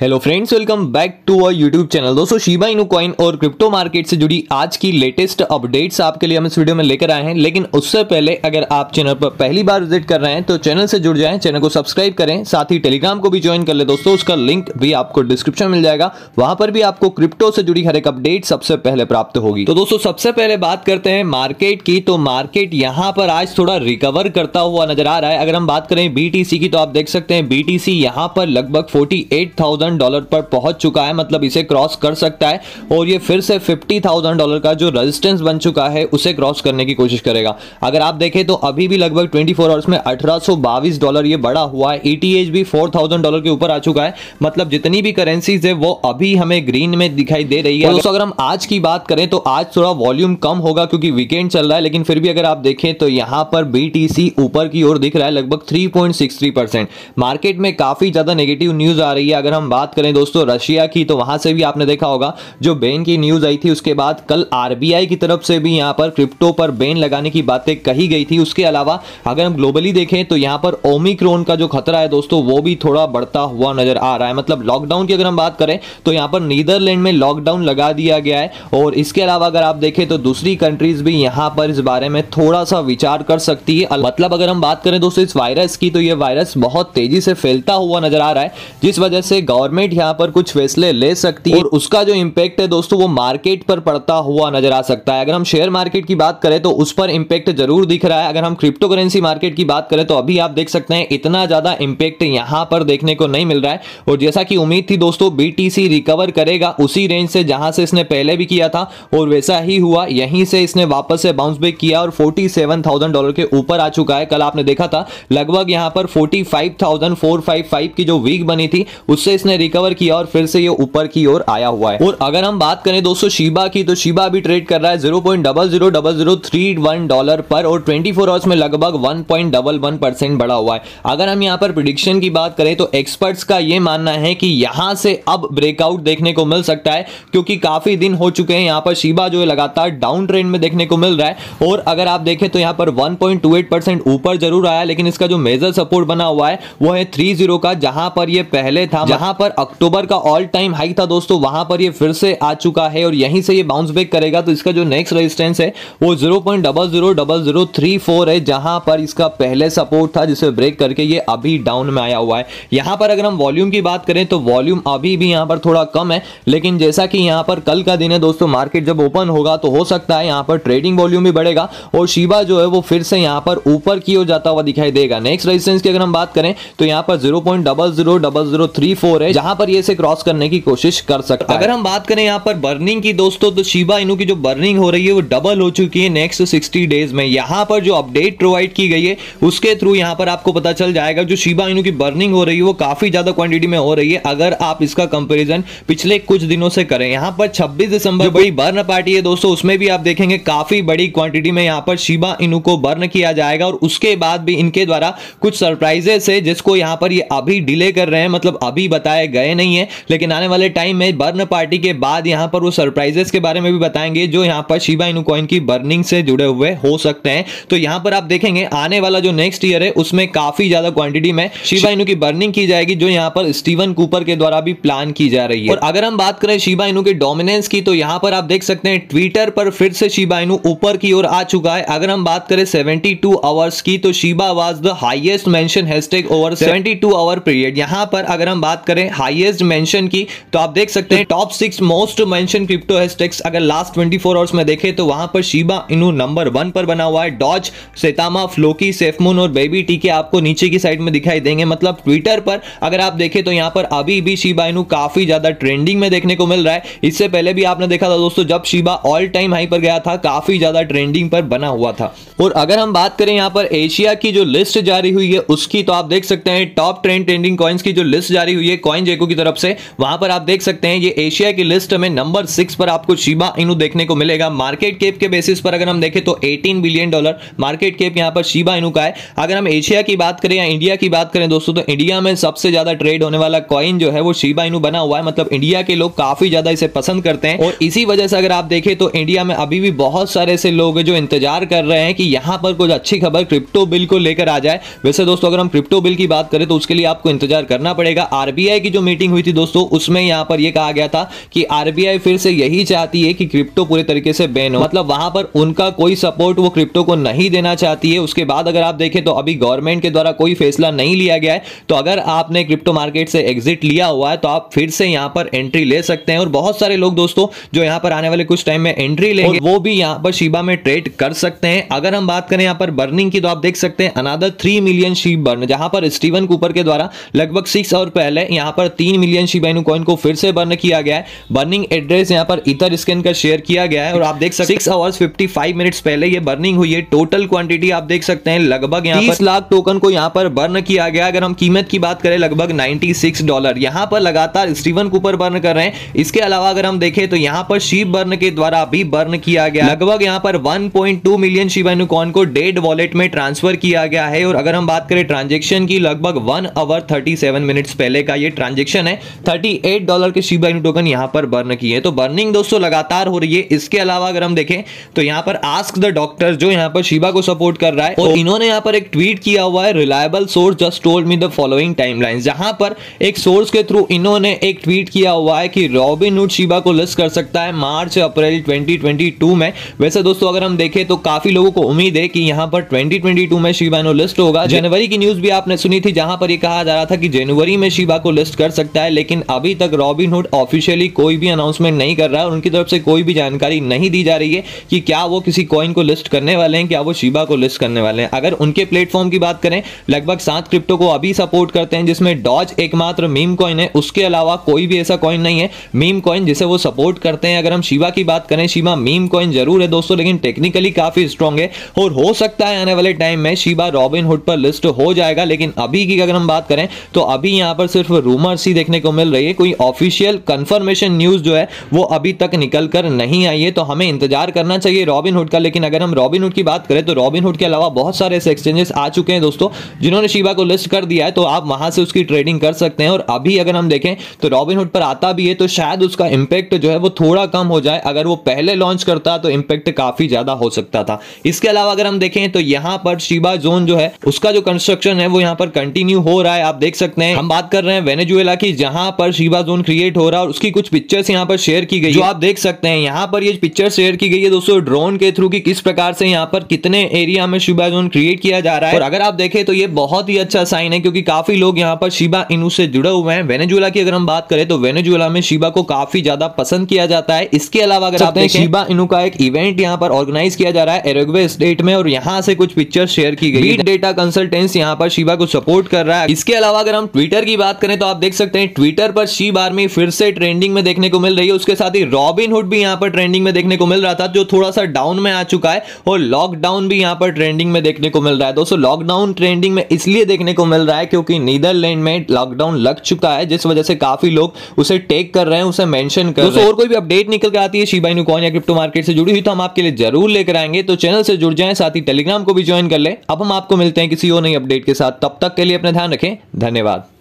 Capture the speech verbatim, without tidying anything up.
Hello friends, welcome back to our YouTube channel. दोस्तों, Shiba Inu coin और crypto market से जुड़ी आज की लेटेस्ट अपडेट्स आपके लिए हम इस वीडियो में लेकर आए हैं। लेकिन उससे पहले अगर आप चैनल पर पहली बार विजिट कर रहे हैं तो चैनल से जुड़ जाएं, चैनल को सब्सक्राइब करें, साथ ही टेलीग्राम को भी ज्वाइन कर ले दोस्तों। उसका लिंक भी आपको डिस्क्रिप्शन मिल जाएगा, वहां पर भी आपको क्रिप्टो से जुड़ी हर एक अपडेट सबसे पहले प्राप्त होगी। तो दोस्तों, सबसे पहले बात करते हैं मार्केट की। तो मार्केट यहाँ पर आज थोड़ा रिकवर करता हुआ नजर आ रहा है। अगर हम बात करें बीटीसी की तो आप देख सकते हैं बीटीसी यहाँ पर लगभग फोर्टी एट थाउजेंड डॉलर पर पहुंच चुका है, मतलब इसे क्रॉस कर सकता है और ये फिर से पचास हज़ार डॉलर का जो रेजिस्टेंस बन चुका है उसे क्रॉस करने की कोशिश करेगा। अगर आप देखें तो अभी भी लगभग चौबीस आवर्स में अठारह सौ बाईस डॉलर ये बढ़ा हुआ है। ईटीएच भी चार हज़ार डॉलर के ऊपर आ चुका है, मतलब जितनी भी करेंसीज है वो अभी हमें ग्रीन में दिखाई दे रही है। दोस्तों, अगर हम आज की बात करें तो आज थोड़ा वॉल्यूम कम होगा क्योंकि वीकेंड चल रहा है, लेकिन फिर भी अगर आप देखें तो यहां पर बीटीसी ऊपर की ओर दिख रहा है लगभग तीन point six three percent. Market में काफी ज्यादा नेगेटिव न्यूज आ रही है। अगर हम बात करें दोस्तों रशिया की तो वहां से भी आपने देखा होगा जो बैन की न्यूज आई थी, उसके बाद कल आरबीआई की तरफ से भी यहां पर क्रिप्टो पर बैन लगाने की बातें कही गई थी। उसके अलावा अगर हम ग्लोबली देखें तो यहां पर ओमिक्रॉन का जो खतरा है दोस्तों वो भी थोड़ा बढ़ता हुआ नजर आ रहा है। मतलब लॉकडाउन की अगर हम बात करें तो यहां पर नीदरलैंड में लॉकडाउन लगा दिया गया है और इसके अलावा अगर आप देखें तो दूसरी कंट्रीज भी यहां पर इस बारे में थोड़ा सा विचार कर सकती है। मतलब अगर हम बात करें दोस्तों इस वायरस की तो यह वायरस बहुत तेजी से फैलता हुआ नजर आ रहा है, जिस वजह से गवर्नमेंट यहाँ पर कुछ फैसले ले सकती है और उसका जो इंपैक्ट है दोस्तों वो मार्केट पर पड़ता हुआ नजर आ सकता है। अगर हम शेयर मार्केट की बात करें तो उस पर इंपैक्ट जरूर दिख रहा है। अगर हम क्रिप्टो करेंसी मार्केट की बात करें तो अभी आप देख सकते हैं इतना ज्यादा इंपैक्ट यहाँ पर देखने को नहीं मिल रहा है। और जैसा कि उम्मीद थी दोस्तों बीटीसी रिकवर करेगा उसी रेंज से जहां से इसने पहले भी किया था और वैसा ही हुआ, यहीं से इसने वापस से बाउंस बैक किया और फोर्टी सेवन थाउजेंड डॉलर के ऊपर आ चुका है। कल आपने देखा था लगभग यहाँ पर forty five thousand four five five की जो वीक बनी थी उससे इसने रिकवर किया और फिर से ये ऊपर की ओर आया हुआ है। और अगर हम बात करें दोस्तों शिबा की तो शिबा अभी ट्रेड कर रहा है zero point zero zero zero three one dollar पर और चौबीस आवर्स में लगभग one point one one percent बढ़ा हुआ है। अगर हम यहाँ पर प्रेडिक्शन की बात करें तो एक्सपर्ट्स का ये मानना है कि यहाँ से अब ब्रेकआउट देखने को मिल सकता है क्योंकि काफी दिन हो चुके हैं यहाँ पर शिबा जो है लगातार डाउन ट्रेंड में देखने को मिल रहा है। और अगर आप देखें तो यहाँ पर one point two eight percent ऊपर जरूर आया, लेकिन इसका जो मेजर सपोर्ट बना हुआ है वो है थ्री जीरो का, जहां पर यह पहले था, जहां पर अक्टूबर का ऑल टाइम हाई था दोस्तों वहां पर ये फिर से आ चुका है और यहीं से ये बाउंस बैक करेगा। तो इसका जो नेक्स्ट रेजिस्टेंस है वो zero point zero zero zero three four है, जहां पर इसका पहले सपोर्ट था जिसे ब्रेक करके ये अभी डाउन में आया हुआ है। यहां पर अगर हम वॉल्यूम की बात करें तो वॉल्यूम अभी भी यहां पर थोड़ा कम है, लेकिन जैसा कि यहां पर कल का दिन है दोस्तों मार्केट जब ओपन होगा तो हो सकता है यहां पर ट्रेडिंग वॉल्यूम भी बढ़ेगा और शिबा जो है वो फिर से यहां पर ऊपर की ओर जाता हुआ दिखाई देगा। नेक्स्ट रेजिस्टेंस की अगर हम बात करें तो यहां पर zero point zero zero zero three four है, जहां पर ये से क्रॉस करने की कोशिश कर सकता है। अगर हम बात करें यहां पर बर्निंग की दोस्तों तो शिबा इनु की जो बर्निंग हो रही है वो डबल हो चुकी है नेक्स्ट सिक्सटी डेज में। यहां पर जो अपडेट प्रोवाइड की गई है उसके थ्रू यहां पर आपको पता चल जाएगा जो शिबा इनु की बर्निंग हो रही है वो काफी ज्यादा क्वांटिटी में हो रही है। अगर आप इसका कंपेरिजन पिछले कुछ दिनों से करें, यहां पर छब्बीस दिसंबर बड़ी बर्न पार्टी है दोस्तों, उसमें भी आप देखेंगे काफी बड़ी क्वांटिटी में यहां पर शिबा इनु को बर्न किया जाएगा और उसके बाद भी इनके द्वारा कुछ सरप्राइजेस है जिसको यहां पर ये अभी डिले कर रहे हैं, मतलब अभी बताए गए नहीं है, लेकिन आने वाले टाइम में बर्न पार्टी के बाद यहां पर वो सरप्राइजेस के बारे में भी बताएंगे जो यहां पर शिबा इनु कॉइन की बर्निंग से जुड़े हुए हो सकते हैं। तो यहां पर आप देखेंगे आने वाला जो नेक्स्ट ईयर है उसमें काफी ज्यादा क्वांटिटी में शिबा इनु की बर्निंग की जाएगी जो यहां पर स्टीवन कूपर के द्वारा भी प्लान की जा रही है। और अगर हम बात करें शिबा इनु के डोमिनेंस की तो यहां पर आप देख सकते हैं ट्विटर पर फिर से शिबा इनु ऊपर की ओर आ चुका है। अगर हम बात करें सेवेंटी टू आवर्स की तो Shiba was the highest mention hashtag over seventy two hour period. यहां पर अगर हम बात करें हाईएस्ट मेंशन की तो आप देख सकते हैं top six most mention crypto hashtags अगर लास्ट चौबीस आवर्स में देखें तो वहां पर शिबा इनु नंबर वन पर बना हुआ है। डॉज, सेतामा, फ्लोकी, सेफमून और बेबी टी के आपको नीचे की साइड में दिखाई देंगे। मतलब ट्विटर पर अगर आप देखें तो यहां पर अभी भी शिबा इनु काफी ज्यादा ट्रेंडिंग में देखने को मिल रहा है। इससे पहले भी आपने देखा था दोस्तों जब शिबा ऑल टाइम हाई पर गया था काफी ज्यादा ट्रेंडिंग पर बना हुआ था। और अगर हम बात करें यहां पर एशिया की जो लिस्ट जारी हुई है उसकी तो आप देख सकते हैं टॉप ट्रेंड ट्रेंडिंग कॉइन्स की जो लिस्ट जारी हुई है कॉइनजेको की तरफ से, वहां पर आप देख सकते हैं ये एशिया की लिस्ट में नंबर सिक्स पर आपको शिबा इनु देखने को मिलेगा। मार्केट कैप के बेसिस पर अगर हम देखें तो अठारह बिलियन डॉलर मार्केट कैप यहां पर शिबा इनु का है। अगर हम एशिया की बात करें या इंडिया की बात करें दोस्तों तो इंडिया में सबसे ज्यादा ट्रेड होने वाला कॉइन जो है वो शिबा इनु बना हुआ है, मतलब इंडिया के लोग काफी ज्यादा इसे पसंद करते हैं। और इसी वजह से अगर आप देखें तो इंडिया में अभी भी बहुत सारे ऐसे लोग हैं जो इंतजार कर रहे हैं कि यहां पर कुछ अच्छी खबर क्रिप्टो बिल को लेकर आ जाए। वैसे दोस्तों अगर हम क्रिप्टो बिल की बात करें तो उसके लिए आपको इंतजार करना पड़ेगा। आरबीआई की की जो मीटिंग हुई थी दोस्तों उसमें यहाँ पर यह कहा गया था कि आरबीआई फिर से यही चाहती है कि क्रिप्टो पूरे तरीके से बैन हो, मतलब वहां पर उनका कोई सपोर्ट वो क्रिप्टो को नहीं देना चाहती है। उसके बाद अगर आप देखें तो अभी गवर्नमेंट के द्वारा कोई फैसला नहीं लिया गया है, तो अगर आपने क्रिप्टो मार्केट से एग्जिट लिया हुआ है तो आप फिर से यहाँ पर एंट्री ले सकते हैं। और बहुत सारे लोग दोस्तों जो यहाँ पर आने वाले कुछ टाइम में एंट्री लेंगे वो भी यहाँ पर शिबा में ट्रेड कर सकते हैं। अगर हम बात करें यहाँ पर बर्निंग की तो आप देख सकते हैं another three million SHIB burn, जहां पर स्टीवन कूपर के द्वारा लगभग सिक्स आवर पहले यहाँ पर तीन मिलियन शिबा इनु कॉइन को फिर से बर्न किया गया है। बर्निंग एड्रेस यहाँ पर इथर स्कैन का शेयर किया गया है और आप देख सकते हैं six hours fifty five minutes पहले ये बर्निंग हुई है। टोटल क्वांटिटी आप देख सकते हैं लगभग यहाँ पर लाख टोकन को यहाँ पर बर्न किया गया। अगर हम कीमत की बात करें लगभग नाइनटी सिक्स डॉलर यहाँ पर लगातार स्टीवन कूपर बर्न कर रहे हैं। इसके अलावा अगर हम देखें तो यहाँ पर शिब बर्न के द्वारा भी बर्न किया गया, लगभग यहाँ पर one point two million Shiba Inu coin को डेड वॉलेट में ट्रांसफर किया गया है। और अगर हम बात करें ट्रांजैक्शन की, लगभग one hour thirty seven minutes पहले का ये ट्रांजैक्शन है। थर्टी एट डॉलर के शिबा इनु टोकन यहाँ पर बर्न किए हैं, तो बर्निंग दोस्तों लगातार हो रही है। इसके अलावा अगर हम देखें तो यहाँ पर आस्क द डॉक्टर जो यहाँ पर शिबा को सपोर्ट कर रहा है और इन्होंने यहाँ पर एक ट्वीट किया हुआ है, reliable source just told me the following timelines, जहां पर एक सोर्स के थ्रू इन्होंने एक ट्वीट किया हुआ है कि रॉबिनहुड शिबा को लिस्ट कर सकता है March April twenty twenty two में। वैसे दोस्तों अगर हम देखें तो काफी लोगों को उम्मीद है कि यहाँ पर ट्वेंटी ट्वेंटी टू में शिबा इनु लिस्ट होगा। जनवरी की न्यूज भी आपने सुनी थी जहां पर यह कहा जा रहा था कि जनवरी में शिबा को लिस्ट कर सकता है, लेकिन अभी तक रॉबिनहुड ऑफिशियली कोई भी अनाउंसमेंट नहीं कर रहा है और उनकी तरफ से कोई भी जानकारी नहीं दी जा रही है कि क्या वो किसी कॉइन को लिस्ट करने वाले हैं, क्या वो शिबा को लिस्ट करने वाले हैं। अगर उनके प्लेटफॉर्म की बात करें लगभग सात क्रिप्टो को अभी सपोर्ट करते हैं, जिसमें डॉज एकमात्र मीम कॉइन है, उसके अलावा कोई भी ऐसा कॉइन नहीं है मीम कॉइन जिसे वो सपोर्ट करते हैं। अगर हम शिबा की बात करें, शिबा मीम कॉइन जरूर है दोस्तों लेकिन टेक्निकली काफी स्ट्रॉन्ग है और हो सकता है आने वाले टाइम में शिबा रॉबिनहुड पर लिस्ट हो जाएगा। लेकिन अभी की अगर हम बात करें तो अभी यहाँ पर सिर्फ रूमर्स ही देखने को मिल रही है, कोई ऑफिशियल कंफर्मेशन न्यूज जो है वो अभी तक निकल कर नहीं आई है, तो हमें इंतजार करना चाहिए रॉबिनहुड का। लेकिन अगर हम रॉबिनहुड की बात करें तो रॉबिनहुड के अलावा बहुत सारे ऐसे एक्सचेंजेस आ चुके हैं दोस्तों जिन्होंने शिबा को लिस्ट कर दिया है, तो आप वहां से उसकी ट्रेडिंग कर सकते हैं। और अभी अगर हम देखें तो रॉबिनहुड पर आता भी है तो शायद उसका इंपैक्ट जो है वो थोड़ा कम हो जाए, अगर वो पहले लॉन्च करता तो इंपैक्ट काफी ज्यादा हो सकता था। इसके अलावा अगर हम देखें तो यहां पर शिबा जोन जो है उसका जो कंस्ट्रक्शन है वो यहां पर कंटिन्यू हो रहा है। आप देख सकते हैं हम बात कर रहे हैं वेनेजुएला की, जहां पर शिबा जोन क्रिएट हो रहा है और उसकी कुछ पिक्चर्स यहां पर शेयर की गई जो आप देख सकते हैं। यहां पर ये पिक्चर शेयर की गई है दोस्तों ड्रोन के थ्रू कि किस प्रकार से यहां पर कितने एरिया में शिबा जोन क्रिएट किया जा रहा है। और अगर आप देखें तो ये बहुत ही अच्छा साइन है क्योंकि काफी लोग यहां पर शिबा इनु से जुड़े हुए हैं। वेनेजुएला की अगर हम बात करें तो वेनेजुएला में शिबा को काफी ज्यादा पसंद किया जाता है। इसके अलावा अगर आप देखें शिबा इनु का एक इवेंट यहां पर ऑर्गेनाइज किया जा रहा है एरोग्वे स्टेट में और यहां से कुछ पिक्चर शेयर की गई। डेटा कंसल्टेंट्स यहां पर शिबा को सपोर्ट कर रहा है। इसके अलावा अगर हम ट्विटर की बात करें तो आप देख सकते हैं ट्विटर पर शिबा आर्मी फिर से ट्रेंडिंग में देखने को मिल रही है। उसके साथ ही रॉबिनहुड भी यहां पर ट्रेंडिंग में देखने को मिल रहा था जो थोड़ा सा डाउन में आ चुका है और लॉकडाउन भी यहां पर ट्रेंडिंग में देखने को मिल रहा है। दोस्तों लॉकडाउन ट्रेंडिंग में इसलिए देखने को मिल रहा है क्योंकि नीदरलैंड में लॉकडाउन लग चुका है, जिस वजह से काफी लोग उसे टेक कर रहे हैं, उसे मेंशन कर रहे हैं। और कोई भी अपडेट निकल के आती है शिबा इनु कॉइन या क्रिप्टो मार्केट से जुड़ी हुई तो हम आपके लिए जरूर लेकर आएंगे, तो चैनल से जुड़ जाएं, साथ ही टेलीग्राम को भी ज्वाइन कर लें। अब हम आपको मिलते हैं किसी और नई अपडेट के साथ, तब तक के लिए अपना ध्यान रखें। धन्यवाद।